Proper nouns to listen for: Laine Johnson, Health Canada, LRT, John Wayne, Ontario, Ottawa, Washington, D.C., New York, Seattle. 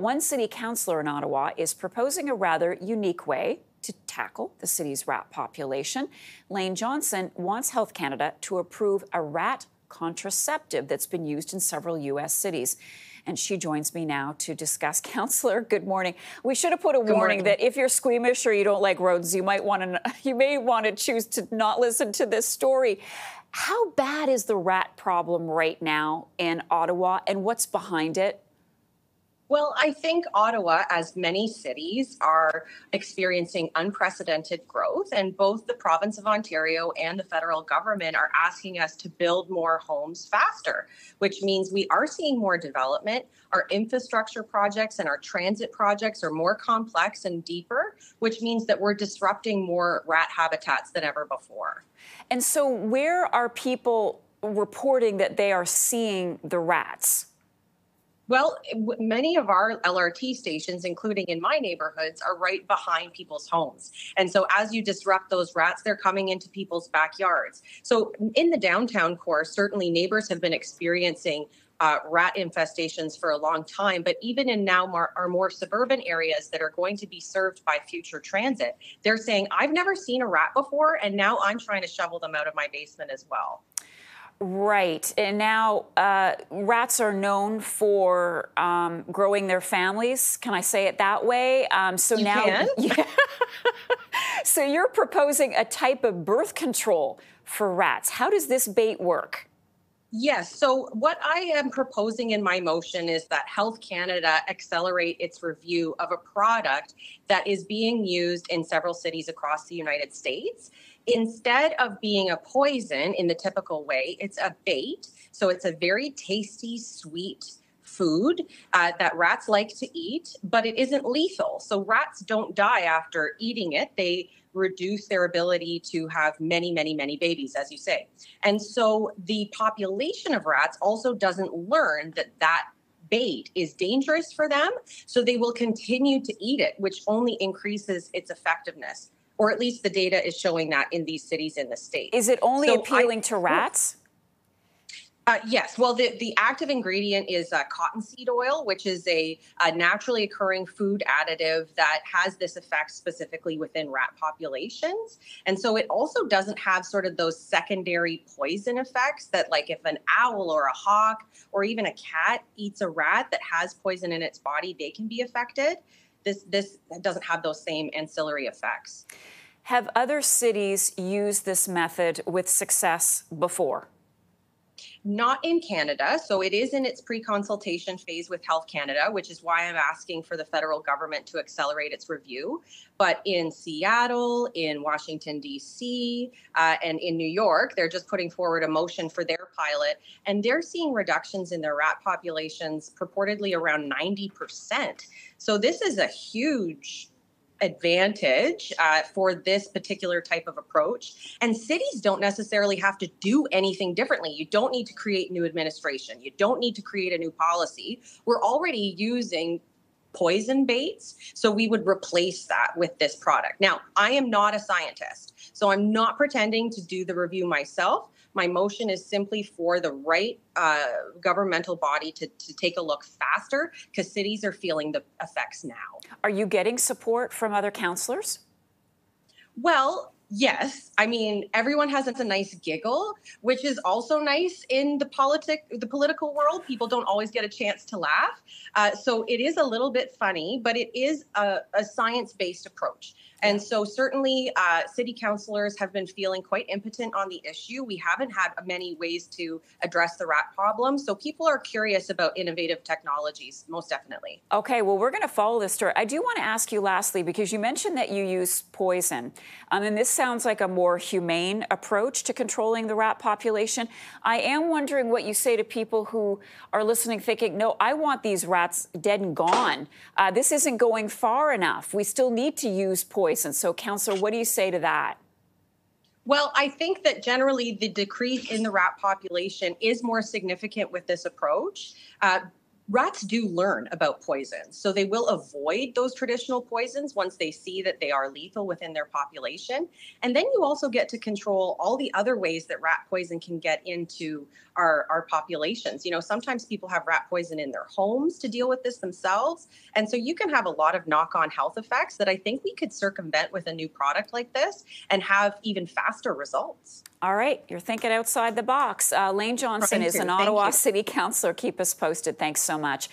One city councillor in Ottawa is proposing a rather unique way to tackle the city's rat population. Laine Johnson wants Health Canada to approve a rat contraceptive that's been used in several U.S. cities. And she joins me now to discuss. Councillor, good morning. We should have put a warning that if you're squeamish or you don't like rodents, you may want to choose to not listen to this story. How bad is the rat problem right now in Ottawa, and what's behind it? Well, I think Ottawa, as many cities, are experiencing unprecedented growth, and both the province of Ontario and the federal government are asking us to build more homes faster, which means we are seeing more development. Our infrastructure projects and our transit projects are more complex and deeper, which means that we're disrupting more rat habitats than ever before. And so where are people reporting that they are seeing the rats? Well, many of our LRT stations, including in my neighborhoods, are right behind people's homes. And so as you disrupt those rats, they're coming into people's backyards. So in the downtown core, certainly neighbors have been experiencing rat infestations for a long time, but even in now our more suburban areas that are going to be served by future transit, they're saying, I've never seen a rat before, and now I'm trying to shovel them out of my basement as well. Right. And now rats are known for growing their families. Can I say it that way? So you now, can. Yeah. So you're proposing a type of birth control for rats. How does this bait work? Yes. So what I am proposing in my motion is that Health Canada accelerate its review of a product that is being used in several cities across the United States. Instead of being a poison in the typical way, it's a bait. So it's a very tasty, sweet food that rats like to eat, but it isn't lethal. So rats don't die after eating it. They reduce their ability to have many, many, many babies, as you say. And so the population of rats also doesn't learn that that bait is dangerous for them. So they will continue to eat it, which only increases its effectiveness, or at least the data is showing that in these cities in the state. Is it only appealing to rats? Yes. Well, the active ingredient is cottonseed oil, which is a naturally occurring food additive that has this effect specifically within rat populations. And so it also doesn't have sort of those secondary poison effects that, like, if an owl or a hawk or even a cat eats a rat that has poison in its body, they can be affected. This doesn't have those same ancillary effects. Have other cities used this method with success before? Not in Canada. So it is in its pre-consultation phase with Health Canada, which is why I'm asking for the federal government to accelerate its review. But in Seattle, in Washington, D.C., and in New York, they're just putting forward a motion for their pilot. And they're seeing reductions in their rat populations, purportedly around 90%. So this is a huge advantage for this particular type of approach. And cities don't necessarily have to do anything differently. You don't need to create new administration. You don't need to create a new policy. We're already using poison baits, so we would replace that with this product. Now, I am not a scientist, so I'm not pretending to do the review myself. My motion is simply for the right governmental body to take a look faster, because cities are feeling the effects now. Are you getting support from other councillors? Well, yes. I mean, everyone has a nice giggle, which is also nice in the political world. People don't always get a chance to laugh. So it is a little bit funny, but it is a science-based approach. And so certainly city councillors have been feeling quite impotent on the issue. We haven't had many ways to address the rat problem. So people are curious about innovative technologies, most definitely. Okay, well, we're going to follow this story. I do want to ask you lastly, because you mentioned that you use poison. And this sounds like a more humane approach to controlling the rat population. I am wondering what you say to people who are listening thinking, no, I want these rats dead and gone. This isn't going far enough. We still need to use poison. And so, Councillor, what do you say to that? Well, I think that generally the decrease in the rat population is more significant with this approach. rats do learn about poisons, so they will avoid those traditional poisons once they see that they are lethal within their population. And then you also get to control all the other ways that rat poison can get into our populations. You know, sometimes people have rat poison in their homes to deal with this themselves. And so you can have a lot of knock-on health effects that I think we could circumvent with a new product like this and have even faster results. All right, you're thinking outside the box. Laine Johnson is an Ottawa City Councillor. Keep us posted. Thanks so much.